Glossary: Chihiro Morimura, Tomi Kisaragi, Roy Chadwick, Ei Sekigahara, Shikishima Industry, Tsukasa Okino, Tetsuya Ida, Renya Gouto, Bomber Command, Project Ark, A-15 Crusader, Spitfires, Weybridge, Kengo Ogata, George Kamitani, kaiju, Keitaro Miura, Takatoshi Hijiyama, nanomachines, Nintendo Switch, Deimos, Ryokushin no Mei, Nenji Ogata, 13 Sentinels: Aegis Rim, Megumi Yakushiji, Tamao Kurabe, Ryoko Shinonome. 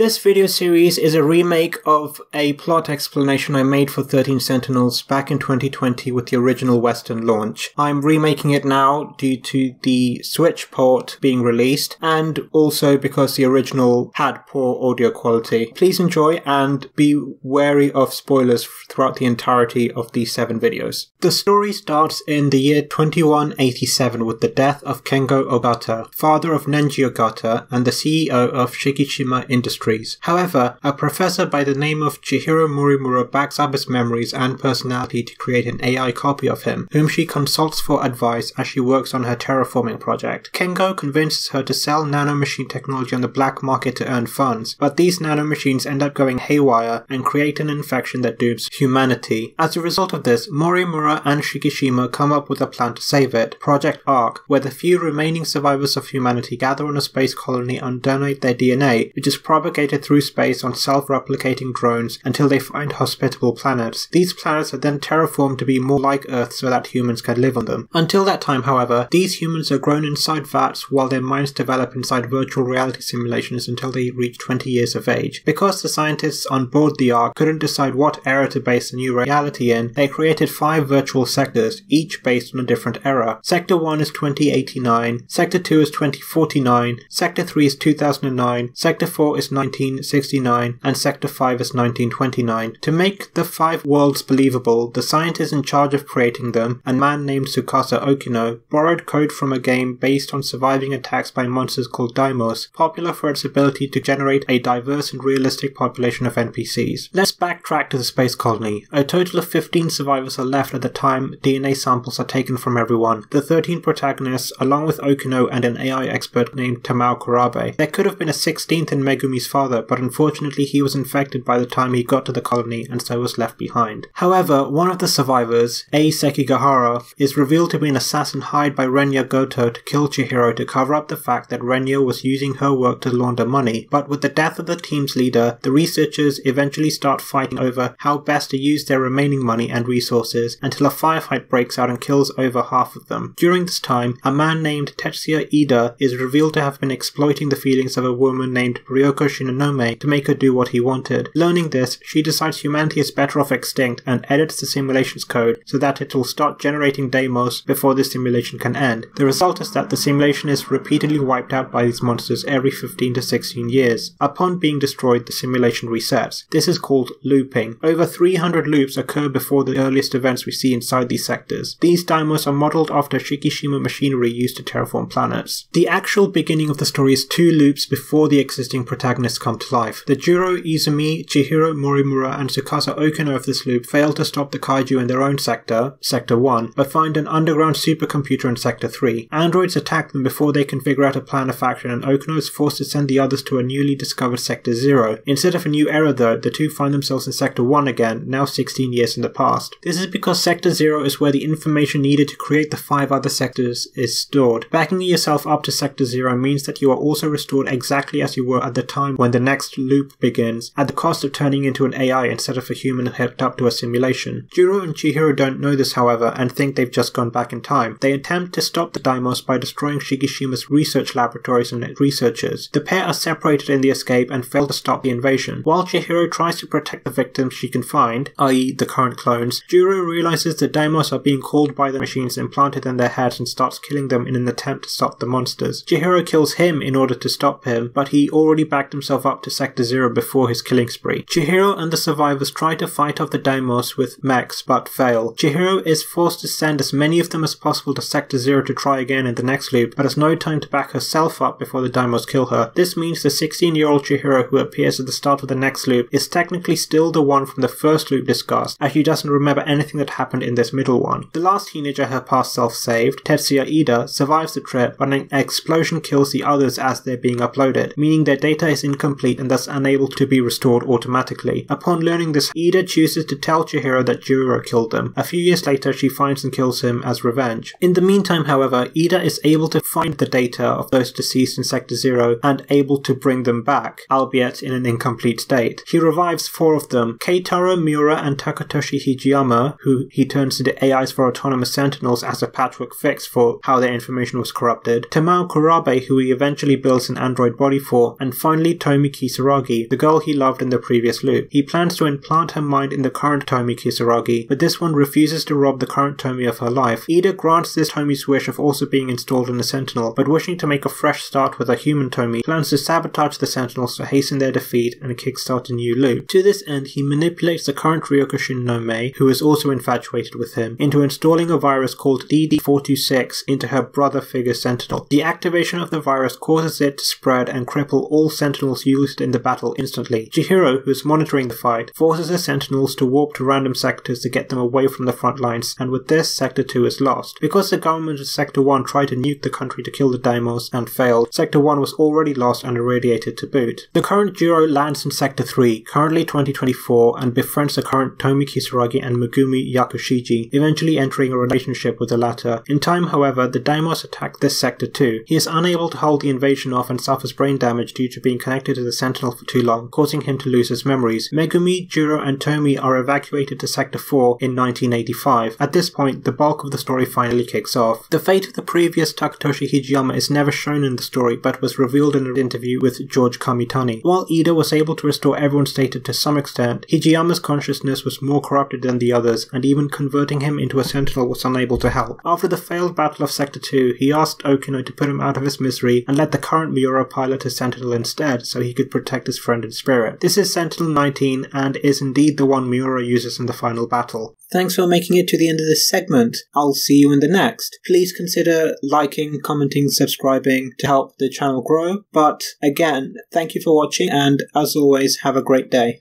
This video series is a remake of a plot explanation I made for 13 Sentinels back in 2020 with the original Western launch. I'm remaking it now due to the Switch port being released and also because the original had poor audio quality. Please enjoy and be wary of spoilers throughout the entirety of these 7 videos. The story starts in the year 2187 with the death of Kengo Ogata, father of Nenji Ogata and the CEO of Shikishima Industry. However, a professor by the name of Chihiro Morimura backs up his memories and personality to create an AI copy of him, whom she consults for advice as she works on her terraforming project. Kengo convinces her to sell nanomachine technology on the black market to earn funds, but these nanomachines end up going haywire and create an infection that dooms humanity. As a result of this, Morimura and Shikishima come up with a plan to save it, Project Ark, where the few remaining survivors of humanity gather on a space colony and donate their DNA, which is propagated through space on self-replicating drones until they find hospitable planets. These planets are then terraformed to be more like Earth so that humans can live on them. Until that time, however, these humans are grown inside vats while their minds develop inside virtual reality simulations until they reach 20 years of age. Because the scientists on board the Ark couldn't decide what era to base the new reality in, they created 5 virtual sectors, each based on a different era. Sector 1 is 2089, Sector 2 is 2049, Sector 3 is 2009, Sector 4 is 1969 and Sector 5 is 1929. To make the 5 worlds believable, the scientist in charge of creating them, a man named Tsukasa Okino, borrowed code from a game based on surviving attacks by monsters called Deimos, popular for its ability to generate a diverse and realistic population of NPCs. Let's backtrack to the space colony. A total of 15 survivors are left at the time DNA samples are taken from everyone. The 13 protagonists, along with Okino and an AI expert named Tamao Kurabe. There could have been a 16th in Megumi's father, but unfortunately he was infected by the time he got to the colony and so was left behind. However, one of the survivors, Ei Sekigahara, is revealed to be an assassin hired by Renya Gouto to kill Chihiro to cover up the fact that Renya was using her work to launder money, but with the death of the team's leader, the researchers eventually start fighting over how best to use their remaining money and resources until a firefight breaks out and kills over half of them. During this time, a man named Tetsuya Ida is revealed to have been exploiting the feelings of a woman named Ryoko Shinonome to make her do what he wanted. Learning this, she decides humanity is better off extinct and edits the simulation's code so that it will start generating Deimos before the simulation can end. The result is that the simulation is repeatedly wiped out by these monsters every 15 to 16 years. Upon being destroyed, the simulation resets. This is called looping. Over 300 loops occur before the earliest events we see inside these sectors. These Deimos are modeled after Shikishima machinery used to terraform planets. The actual beginning of the story is 2 loops before the existing protagonist come to life. The Juro, Izumi, Chihiro, Morimura and Tsukasa Okino of this loop fail to stop the kaiju in their own sector, Sector 1, but find an underground supercomputer in Sector 3. Androids attack them before they can figure out a plan of action and Okino is forced to send the others to a newly discovered Sector 0. Instead of a new era though, the two find themselves in Sector 1 again, now 16 years in the past. This is because Sector 0 is where the information needed to create the 5 other sectors is stored. Backing yourself up to Sector 0 means that you are also restored exactly as you were at the time when the next loop begins, at the cost of turning into an AI instead of a human hooked up to a simulation. Juro and Chihiro don't know this however, and think they've just gone back in time. They attempt to stop the Deimos by destroying Shigishima's research laboratories and researchers. The pair are separated in the escape and fail to stop the invasion. While Chihiro tries to protect the victims she can find, i.e. the current clones, Juro realizes the Deimos are being called by the machines implanted in their heads and starts killing them in an attempt to stop the monsters. Chihiro kills him in order to stop him, but he already backed himself up to Sector 0 before his killing spree. Chihiro and the survivors try to fight off the Deimos with mechs but fail. Chihiro is forced to send as many of them as possible to Sector 0 to try again in the next loop, but has no time to back herself up before the Deimos kill her. This means the 16-year-old Chihiro who appears at the start of the next loop is technically still the one from the first loop discussed, as she doesn't remember anything that happened in this middle one. The last teenager her past self saved, Tetsuya Ida, survives the trip, but an explosion kills the others as they're being uploaded, meaning their data is incomplete and thus unable to be restored automatically. Upon learning this, Ida chooses to tell Chihiro that Juro killed them. A few years later, she finds and kills him as revenge. In the meantime, however, Ida is able to find the data of those deceased in Sector 0 and able to bring them back, albeit in an incomplete state. He revives 4 of them, Keitaro Miura and Takatoshi Hijiyama, who he turns into AIs for autonomous sentinels as a patchwork fix for how their information was corrupted, Tamao Kurabe, who he eventually builds an android body for, and finally Tomi Kisaragi, the girl he loved in the previous loop. He plans to implant her mind in the current Tomi Kisaragi, but this one refuses to rob the current Tomi of her life. Ida grants this Tomi's wish of also being installed in a Sentinel, but wishing to make a fresh start with a human Tomi, plans to sabotage the Sentinels to hasten their defeat and kickstart a new loop. To this end, he manipulates the current Ryokushin no Mei, who is also infatuated with him, into installing a virus called DD-426 into her brother figure Sentinel. The activation of the virus causes it to spread and cripple all Sentinels used in the battle instantly. Chihiro, who is monitoring the fight, forces the Sentinels to warp to random sectors to get them away from the front lines, and with this, Sector 2 is lost. Because the government of Sector 1 tried to nuke the country to kill the Deimos and failed, Sector 1 was already lost and irradiated to boot. The current Juro lands in Sector 3, currently 2024, and befriends the current Tomi Kisaragi and Megumi Yakushiji, eventually entering a relationship with the latter. In time, however, the Deimos attack this Sector 2. He is unable to hold the invasion off and suffers brain damage due to being connected to the Sentinel for too long, causing him to lose his memories. Megumi, Juro, and Tomi are evacuated to Sector 4 in 1985. At this point, the bulk of the story finally kicks off. The fate of the previous Takatoshi Hijiyama is never shown in the story, but was revealed in an interview with George Kamitani. While Ida was able to restore everyone's data to some extent, Hijiyama's consciousness was more corrupted than the others, and even converting him into a Sentinel was unable to help. After the failed battle of Sector 2, he asked Okino to put him out of his misery and let the current Miura pilot a Sentinel instead, so he could protect his friend in spirit. This is Sentinel 19, and is indeed the one Miura uses in the final battle. Thanks for making it to the end of this segment. I'll see you in the next. Please consider liking, commenting, subscribing to help the channel grow. But again, thank you for watching, and as always, have a great day.